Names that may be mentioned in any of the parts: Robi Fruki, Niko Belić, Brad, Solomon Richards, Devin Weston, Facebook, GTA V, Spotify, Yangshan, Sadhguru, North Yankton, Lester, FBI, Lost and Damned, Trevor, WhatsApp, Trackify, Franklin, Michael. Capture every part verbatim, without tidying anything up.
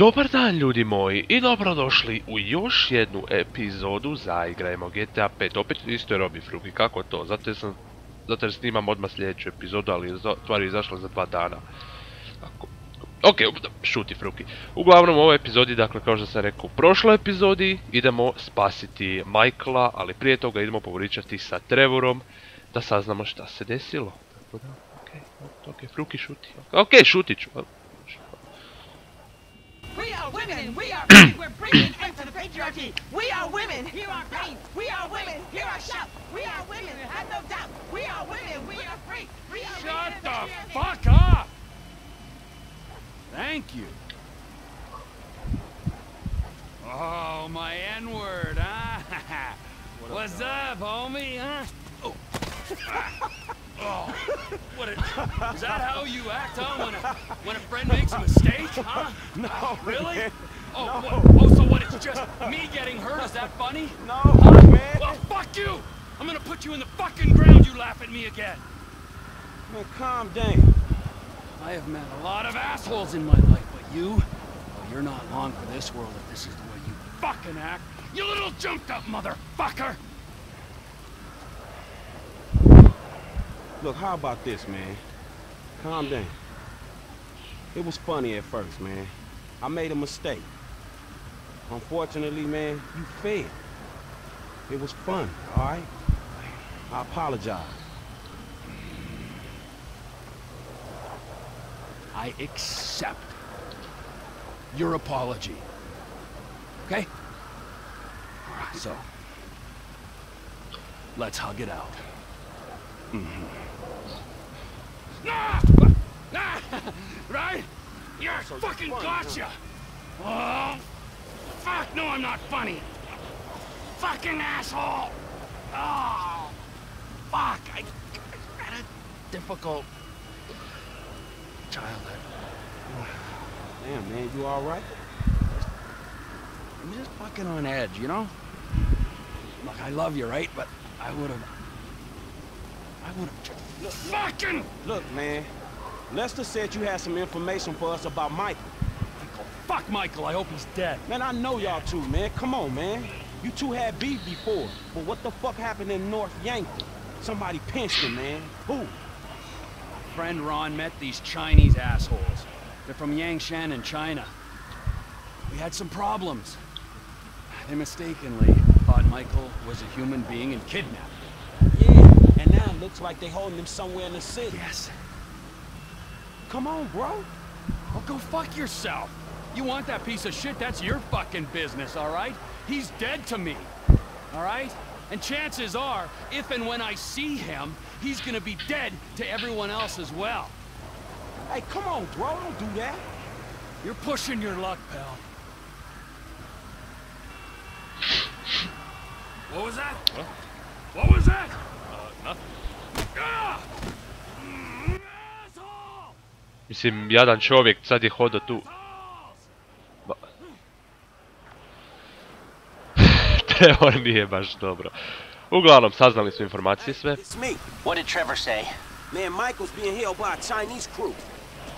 Dobar dan ljudi moji i dobrodošli u još jednu epizodu za igrajmo G T A pet, opet isto je Robi Fruki, kako to, zato sam, zato jer snimam odmah sljedeću epizodu, ali je stvar izašla za dva dana. Ako... Ok, šuti Fruki. Uglavnom u ovoj epizodi, dakle kao što sam rekao u prošloj epizodi, idemo spasiti Michaela, ali prije toga idemo povričati sa Trevorom da saznamo šta se desilo. Tako da, ok, ok, Fruki šuti, ok, šutit ću. We are women, we are men, we're bringing end to the patriarchy. We are women, hear our pain. We are women, hear our shout. We are women, have no doubt. We are women, we are free. We are shut the fuck up! Thank you. Oh, my N-word, huh? What's up, homie, huh? Oh. Oh, what a, is that how you act, huh? When a, when a friend makes a mistake, huh? No, really? Man. Oh, no. What, oh, so what? It's just me getting hurt? Is that funny? No, huh? Man. Well, fuck you! I'm gonna put you in the fucking ground. You laugh at me again. Man, calm down. I have met a lot of assholes in my life, but you, well, you're not long for this world if this is the way you fucking act. You little jumped-up motherfucker! Look, how about this, man? Calm down. It was funny at first, man. I made a mistake. Unfortunately, man, you failed. It was fun, all right? I apologize. I accept your apology. Okay? All right, so let's hug it out. Mm-hmm. Nah! Nah! Right? You're so fucking funny, gotcha! Huh? Oh! Fuck! No, I'm not funny! Fucking asshole! Oh! Fuck! I, I had a difficult childhood. Damn, man, you alright? I'm just fucking on edge, you know? Look, I love you, right? But I would've... I would've... Look, fucking! Look, man. Lester said you had some information for us about Michael. Michael. Fuck Michael, I hope he's dead. Man, I know y'all two, man. Come on, man. You two had beef before, but what the fuck happened in North Yankton? Somebody pinched him, man. Who? Friend Ron met these Chinese assholes. They're from Yangshan in China. We had some problems. They mistakenly thought Michael was a human being and kidnapped. And now it looks like they holding him somewhere in the city. Yes. Come on, bro. Well, go fuck yourself. You want that piece of shit, that's your fucking business, all right? He's dead to me, all right? And chances are, if and when I see him, he's gonna be dead to everyone else as well. Hey, come on, bro, don't do that. You're pushing your luck, pal. What was that? What, what was that? Mislim, jadan čovjek, sad je hodao tu. Trevor nije baš dobro. Uglavnom, saznali smo informacije sve. What did Trevor say? Man, Michael's being held by a Chinese crew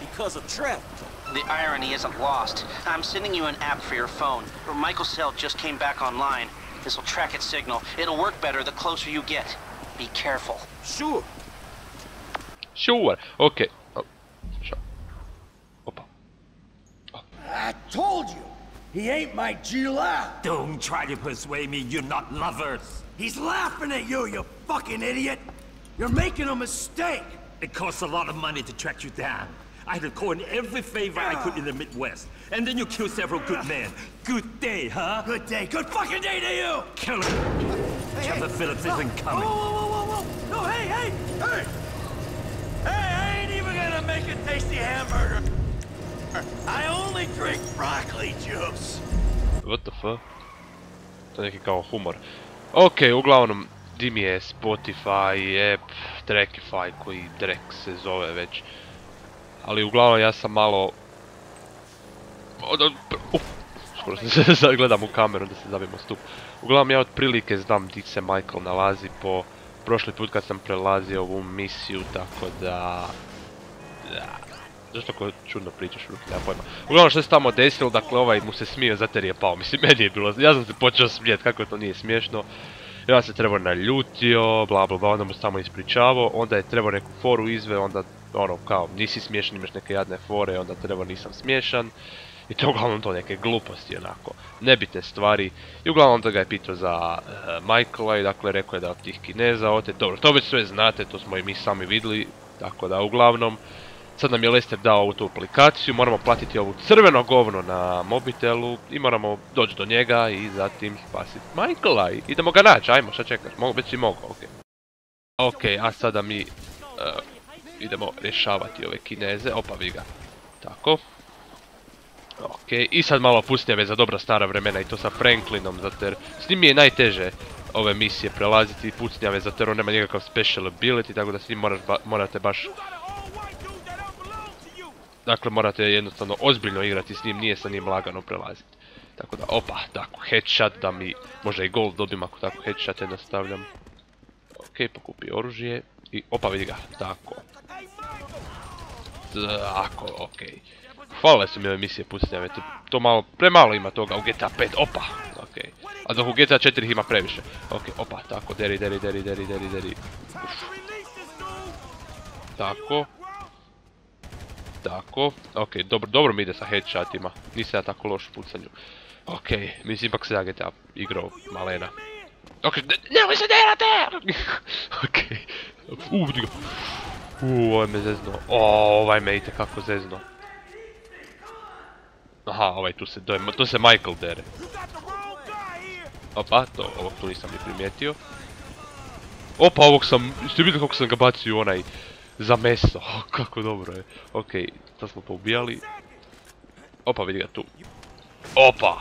because of Trevor. The irony isn't lost. I'm sending you an app for your phone, but Michael's cell just came back online. This will track its signal. It'll work better the closer you get. Be careful. Sure. Sure. Okay. Oh. Sure. Opa. Oh. I told you, he ain't my Gila. Don't try to persuade me you're not lovers. He's laughing at you, you fucking idiot. You're making a mistake. It costs a lot of money to track you down. I had to call in every favor uh. I could in the Midwest. And then you killed several good uh. men. Good day, huh? Good day. Good fucking day to you. Kill him. Trevor Phillips isn't coming. Whoa, whoa, whoa, whoa, whoa. No, hey, hey, hey! Hey, I ain't even gonna make a tasty hamburger. I only drink broccoli juice. What the fuck? To je neki kao humor. Ok, uglavnom, dim je Spotify, app, Trackify koji Drek se zove već. Ali uglavnom ja sam malo... Uff! Skoro se sad gledam u kameru da se zabijemo stup. Uglavnom ja otprilike znam gdje se Michael nalazi po prošli put kad sam prelazio ovu misiju, tako da... Zašto ako čudno pričaš ruke, nema pojma. Uglavnom što se tamo desilo, dakle ovaj mu se smio zato jer je pao, mislim meni je bilo, ja sam se počeo smijeti, kako to nije smiješno. Ja se Trevor naljutio, bla bla bla, onda mu se tamo ispričavao, onda je Trevor neku foru izveo, onda ono kao nisi smiješan, imaš neke jadne fore, onda Trevor nisam smiješan. I to uglavnom to neke gluposti onako, nebitne stvari. I uglavnom onda ga je pitao za uh, Michaela i dakle rekao je da od tih Kineza ote, dobro, to već sve znate, to smo i mi sami vidjeli, tako da uglavnom. Sad nam je Lester dao ovu tu aplikaciju, moramo platiti ovu crveno govno na mobitelu i moramo doći do njega i zatim spasiti Michaela. Idemo ga naći, ajmo, šta čekaš, mogu, već si mogao, okej. Okay. Ok, a sada mi uh, idemo rješavati ove Kineze, opa vi ga, tako. Ok, i sad malo pustinjave za dobra stara vremena i to sa Franklinom, zato jer s njim je najteže ove misije prelaziti i pustinjave, zato jer on nema nikakav special ability, tako da s njim moraš ba, morate baš... Dakle, morate jednostavno ozbiljno igrati s njim, nije sa njim lagano prelaziti. Tako da, opa, tako, headshot da mi, možda i gold dobim ako tako headshot jednostavljam. Ok, pokupi oružje i opa vidi ga, tako. Tako, ok. Hvala su mi ove misije pucnjave, to malo, premalo ima toga u GTA pet, opa, okej. A dok u GTA četiri ima previše, okej, opa, tako, deri, deri, deri, deri, deri, deri, tako, tako, okej, dobro mi ide sa headshotima, nisam ja tako loš u pucanju, okej, mislim ipak se ja G T A igrao malena, okej, nemoj se derate, okej, uuu, vidi ga, uuu, ovaj me zezno, ooo, ovaj me itekako zezno. Aha, ovaj tu se, tu se Michael dere. Opa, to, ovog tu nisam ni primijetio. Opa, ovog sam, ste vidjeli kako sam ga bacio onaj za meso, kako dobro je. Okej, sad smo poubijali. Opa, vidi ga tu. Opa!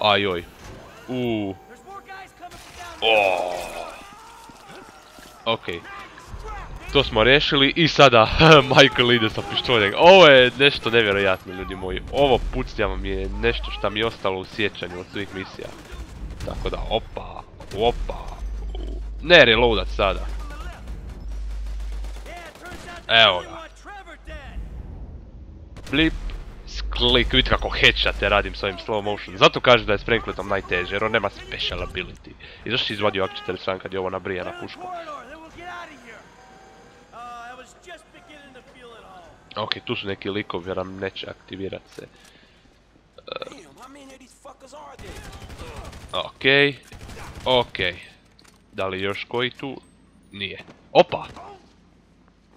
Ajoj. Uuu. Okej. To smo rješili i sada Michael ide sa pištoljem. Ovo je nešto nevjerojatno ljudi moji. Ovo pucnjava mi je nešto što mi je ostalo u sjećanju od svih misija. Tako da opa, opa. Ne reloadat sada. Evo ga. Blip, sklik, vidite kako headshot radim s ovim slow motion. Zato kažem da je s Franklinom najteže jer on nema special ability. I zašto si izvadio A K četrdeset sedam kad je ovo nabrija na pušku? Okej, tu su neki likovi jer nam neće aktivirat se. Okej, okej. Da li još koji tu? Nije. Opa!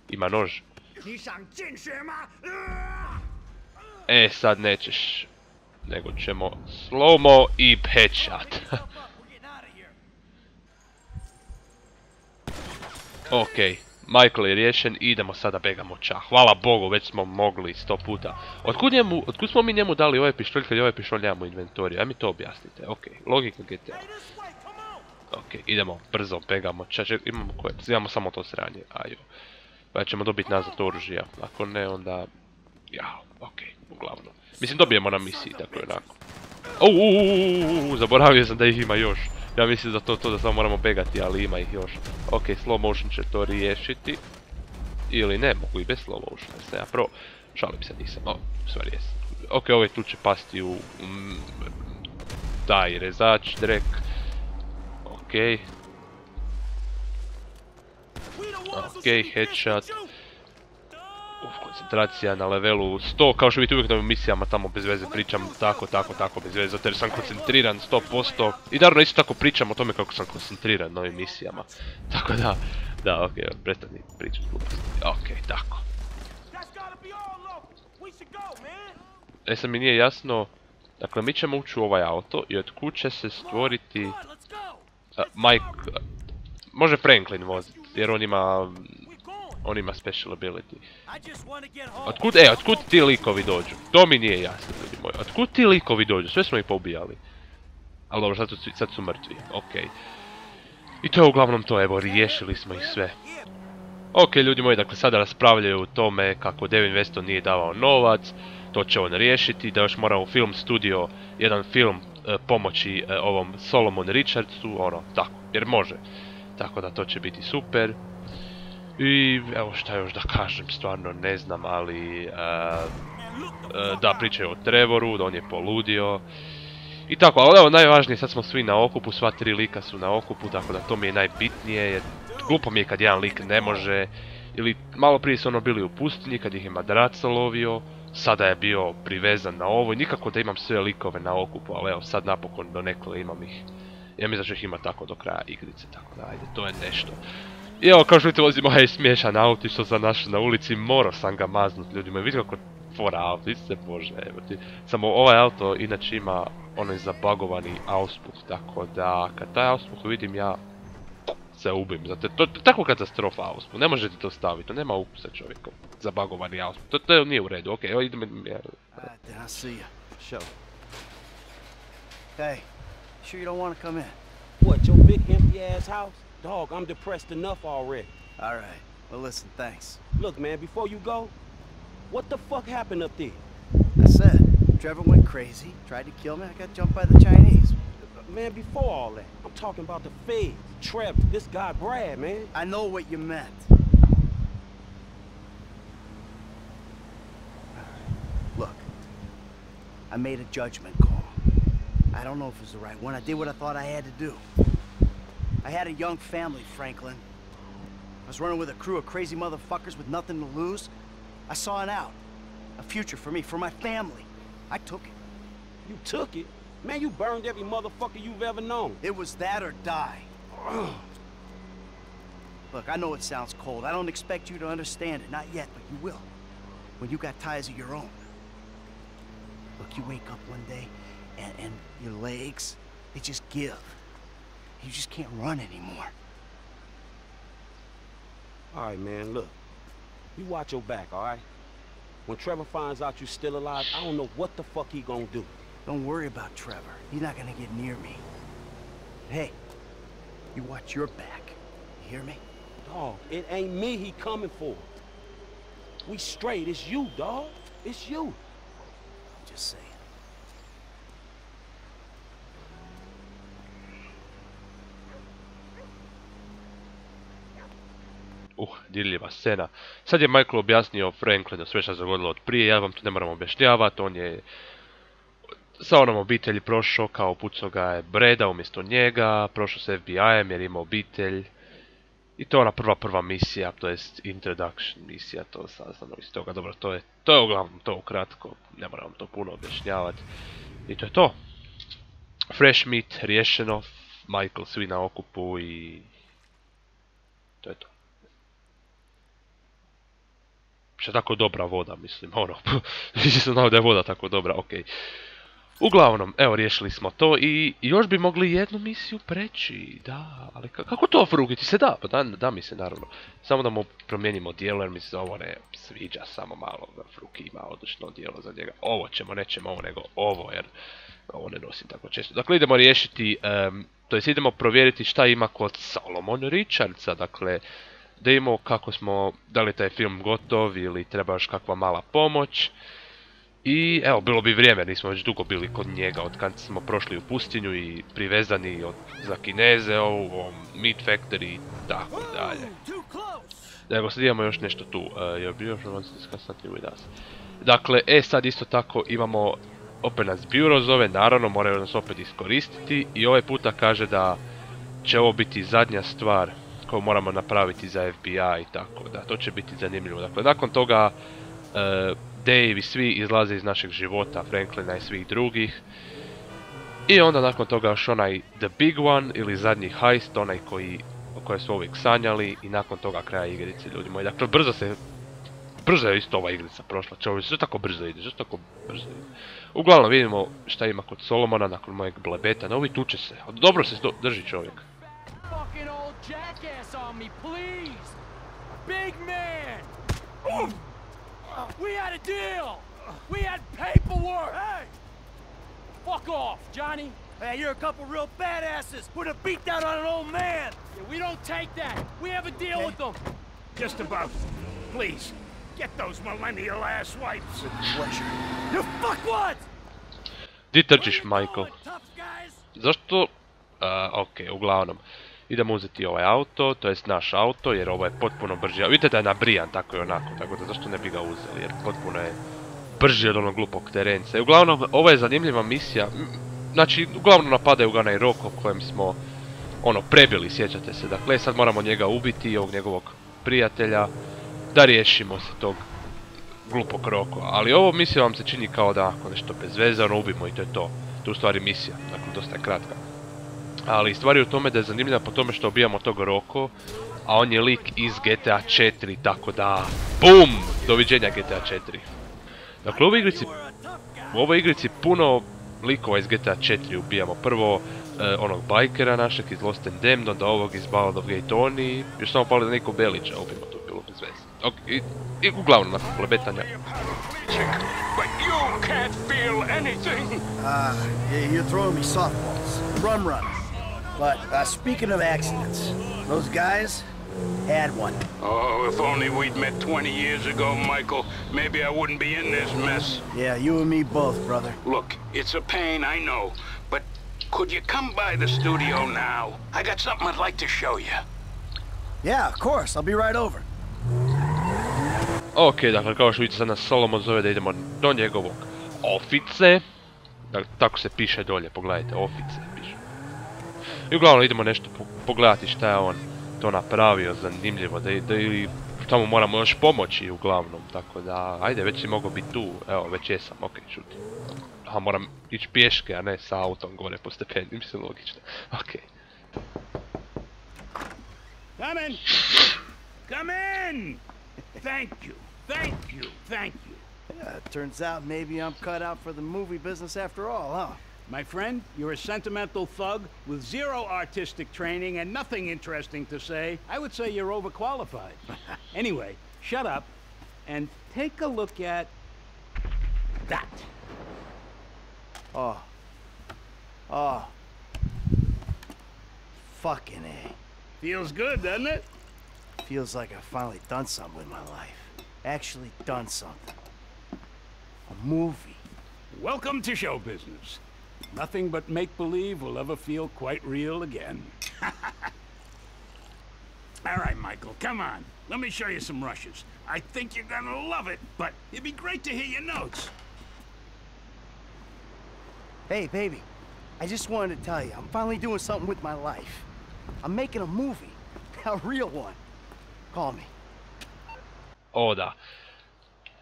Ima nož. E, sad nećeš. Nego ćemo slow-mo i headshot. Okej. Michael je riješen i idemo sada bega moća. Hvala Bogu, već smo mogli sto puta. Otkud, njemu, otkud smo mi njemu dali ovaj pištolj kad je ovaj pištolj nemamo inventoriju? Aj mi to objasnite. Okej, okay. Logika G T A. Okej, okay. Idemo brzo bega moća. Imamo, koje, imamo samo to sranje. Ajo. Pa ćemo dobiti nazad oružja. Ako ne, onda... Jao, okej, okay. Uglavnom. Mislim, dobijemo na misiji, tako onako. Uuuu, zaboravio sam da ih ima još. Ja mislim da to, to da samo moramo begati, ali ima ih još. Ok, slow motion će to riješiti. Ili ne, mogu i bez slow motion, da sam ja pro. Šalim se, nisam, o, stvari jesam. Ok, ovaj tu će pasti u... Taj rezač, drek. Ok. Ok, headshot. Uf, koncentracija na levelu sto, kao što vidite uvijek na ovim misijama tamo bez veze pričam tako, tako, tako bez veze, zato jer sam koncentriran sto posto i naravno isto tako pričam o tome kako sam koncentriran na ovim misijama, tako da, da, okej, okay, prestani pričati gluposti, okej, okay, tako. E sad mi nije jasno, dakle mi ćemo ući u ovaj auto i od kuće se stvoriti, uh, Mike, uh, može Franklin voziti, jer on ima... On ima special ability. Otkud, e, otkud ti likovi dođu? To mi nije jasno, ljudi moji. Otkud ti likovi dođu? Sve smo ih poubijali. Ali dobro, sad su, sad su mrtvi. Okej. Okay. I to je uglavnom to, evo, riješili smo ih sve. Okej, okay, ljudi moji, dakle, sada raspravljaju o tome kako Devin Weston nije davao novac. To će on riješiti, da još mora u film studio jedan film e, pomoći e, ovom Solomon Richardsu, ono, tako, jer može. Tako da to će biti super. I evo šta još da kažem, stvarno ne znam, ali da, pričaju o Trevoru, da on je poludio i tako, ali evo najvažnije, sad smo svi na okupu, sva tri lika su na okupu, tako da to mi je najbitnije, jer glupo mi je kad jedan lik ne može, ili malo prije su ono bili u pustinji kad ih je madraca lovio, sada je bio privezan na ovo i nikako da imam sve likove na okupu, ali evo sad napokon donekle imam ih. Ja mi znači ih ima tako do kraja igrice, tako da ajde, to je nešto. I evo, kao što vidite, vozimo ovaj smiješan auti što sam našao na ulici, morao sam ga maznut ljudima, vidim kako fora auto, isto se bože, evo ti. Samo ovaj auto inače ima onaj zabagovani auspuh, tako da kad taj auspuh vidim ja se ubim, zato je to tako katastrofa auspuh, ne možete to staviti, to nema ukusa čovjekom, zabagovani auspuh, to nije u redu, okej, evo idem... Hej. Sure you don't want to come in? What, your big empty ass house? Dog, I'm depressed enough already. All right, well listen, thanks. Look man, before you go, what the fuck happened up there? I said, Trevor went crazy, tried to kill me, I got jumped by the Chinese. Man, before all that, I'm talking about the feds, Trevor, this guy Brad, man. I know what you meant. Look, I made a judgment call. I don't know if it was the right one. I did what I thought I had to do. I had a young family, Franklin. I was running with a crew of crazy motherfuckers with nothing to lose. I saw an out. A future for me, for my family. I took it. You took it? Man, you burned every motherfucker you've ever known. It was that or die. Look, I know it sounds cold. I don't expect you to understand it. Not yet, but you will. When you got ties of your own. Look, you wake up one day, And, and your legs, they just give. You just can't run anymore. All right, man, look. You watch your back, all right? When Trevor finds out you're still alive, I don't know what the fuck he gonna do. Don't worry about Trevor. He's not gonna get near me. Hey, you watch your back. You hear me? Dog, it ain't me he coming for. We straight. It's you, dog. It's you. I'm just saying. Uh, dirljiva scena. Sad je Michael objasnio Franklinu sve što se dogodilo od prije, ja vam to ne moram objašnjavati, on je sa onom obitelji prošao, kao pucao ga je Breda umjesto njega, prošao sa F B I-em jer ima obitelj. I to je ona prva prva misija, to jest introduction misija, to saznamo iz toga, dobro, to je, to je uglavnom to ukratko, ne moram vam to puno objašnjavati. I to je to. Fresh meat, riješeno, Michael svi na okupu i to je to. Što je tako dobra voda, mislim, ono, nisam znao da je voda tako dobra, okej. Uglavnom, evo, riješili smo to i još bi mogli jednu misiju preći, da, ali kako to frugiti se da, pa da mi se naravno, samo da mu promijenimo dijelo jer mi se ovo ne sviđa, samo malo, fruki ima odlično dijelo za njega, ovo ćemo, nećemo ovo nego ovo jer ovo ne nosim tako često. Dakle, idemo riješiti, to jest idemo provjeriti šta ima kod Solomon Richardsa, dakle, da imamo kako smo, da li je taj film gotov ili treba još kakva mala pomoć. I evo, bilo bi vrijeme, nismo već dugo bili kod njega, od kad smo prošli u pustinju i privezani za Kineze, ovom Meat Factory i tako dalje. Nego sad imamo još nešto tu, je bio još ono se skasnati u i nas. Dakle, e sad isto tako imamo, opet nas biro zove, naravno moraju nas opet iskoristiti i ovaj puta kaže da će ovo biti zadnja stvar koju moramo napraviti za F B I i tako da, to će biti zanimljivo. Dakle, nakon toga Dave i svi izlaze iz našeg života, Franklina i svih drugih. I onda nakon toga još onaj The Big One ili zadnji heist, onaj koji, o kojoj su uvijek sanjali i nakon toga kraja igrice, ljudi moji. Dakle, brzo se, brzo je isto ova igrica prošla, čovjek, što tako brzo ide, što tako brzo ide. Uglavnom vidimo šta ima kod Solomona nakon mojeg blebeta, no ovi tuče se, dobro se drži čovjek. Fucking old jackass on me, please! Big man! Oof. We had a deal! We had paperwork! Hey! Fuck off, Johnny! Hey, you're a couple real badasses! Put a beat down on an old man! Yeah, we don't take that! We have a deal okay. with them! Just about. Please, get those millennial ass wipes! With pleasure. You fuck what?! Di trčiš, Michael. Zašto? Okej, uglavnom. Idemo uzeti ovaj auto, to jest naš auto, jer ovo je potpuno brži. Vidite da je nabrijan, tako i onako, tako da zašto ne bi ga uzeli, jer potpuno je brži od onog glupog terenca. I uglavnom, ovo je zanimljiva misija, znači, uglavnom napadaju ga na Iroko o kojem smo, ono, prebili, sjećate se. Dakle, sad moramo njega ubiti i ovog njegovog prijatelja, da riješimo se tog glupog Roko. Ali ovo misija vam se čini kao da, ako nešto bez veze, ono, ubimo i to je to. To je u stvari misija, dakle, dosta je kratka. Ali stvar je u tome da je zanimljiva po tome što ubijamo tog Roko, a on je lik iz GTA četiri, tako da, BUM! Doviđenja GTA četiri. Dakle, u ovoj igrici, u ovoj igrici puno likova iz GTA četiri ubijamo. Prvo, e, onog bajkera našeg iz Lost and Damned, onda ovog iz Ballad of Gay Tony, još samo pali da Niko Belića, ubijemo tu bilo bez veze. Ok, i, i uglavnom nakon plebetanja. Ah, you're throwing me softballs. Rum run. But, uh, speaking of accidents, those guys had one. Oh, if only we'd met twenty years ago, Michael, maybe I wouldn't be in this mess. Yeah, you and me both, brother. Look, it's a pain, I know, but could you come by the studio now? I got something I'd like to show you. Yeah, of course, I'll be right over. Ok, dakle, kao što vidite sad nas Solomon zove da idemo do njegovog ofice. Dakle, tako se piše dolje, pogledajte, ofice piše. I uglavnom idemo nešto po pogledati šta je on to napravio, zanimljivo, da, da ili šta mu moramo još pomoći uglavnom, tako da, ajde, već si mogao biti tu, evo, već jesam, ok, čuti. Aha, moram ići pješke, a ne sa autom gore po stepeni, mislim, logično, ok. Come in! Come in! Thank you, thank you, thank you. Yeah, it turns out maybe I'm cut out for the movie business after all, huh? My friend, you're a sentimental thug with zero artistic training and nothing interesting to say. I would say you're overqualified. Anyway, shut up and take a look at that. Oh. Oh. Fucking A. Feels good, doesn't it? Feels like I've finally done something with my life. Actually done something. A movie. Welcome to show business. Nothing but make-believe will ever feel quite real again. All right, Michael, come on. Let me show you some rushes. I think you're gonna love it, but it'd be great to hear your notes. Hey, baby, I just wanted to tell you, I'm finally doing something with my life. I'm making a movie, a real one. Call me. Oh, da.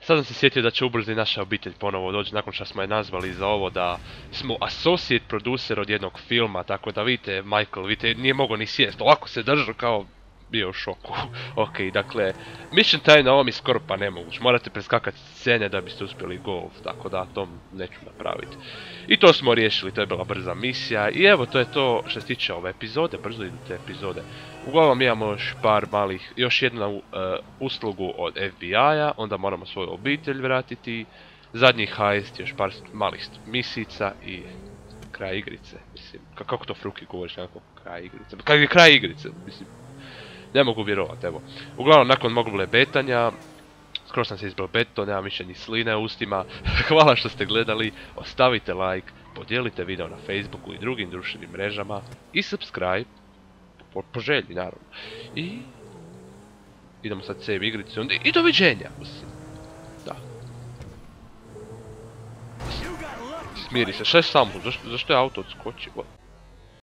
Sad sam se sjetio da će ubrzo i naša obitelj ponovo doći nakon što smo je nazvali za ovo da smo associate producer od jednog filma, tako da vidite, Michael, vidite, nije mogao ni sjest, ovako se držao kao bio u šoku. Ok, dakle, mission time na ovom je skoro pa nemoguć, morate preskakati scene da biste uspjeli golf, tako da to neću napraviti. I to smo riješili, to je bila brza misija i evo to je to što se tiče ove epizode, brzo idu te epizode. Uglavnom imamo još par malih, još jednu uh, uslugu od F B I-a, onda moramo svoju obitelj vratiti, zadnji hajst, još par malih misica i kraj igrice, mislim, kako to Fruki govoriš, nekako kraj igrice, kako je kraj igrice, mislim, ne mogu vjerovati, evo. Uglavnom, nakon mog blebetanja, skoro sam se izblebeto, nemam više ni sline u ustima, hvala što ste gledali, ostavite like, podijelite video na Facebooku i drugim društvenim mrežama i subscribe, po želji, naravno. I idemo sad save igricu onda i doviđenja. Da. Smiri se, šta je samo? Zašto je auto odskočio?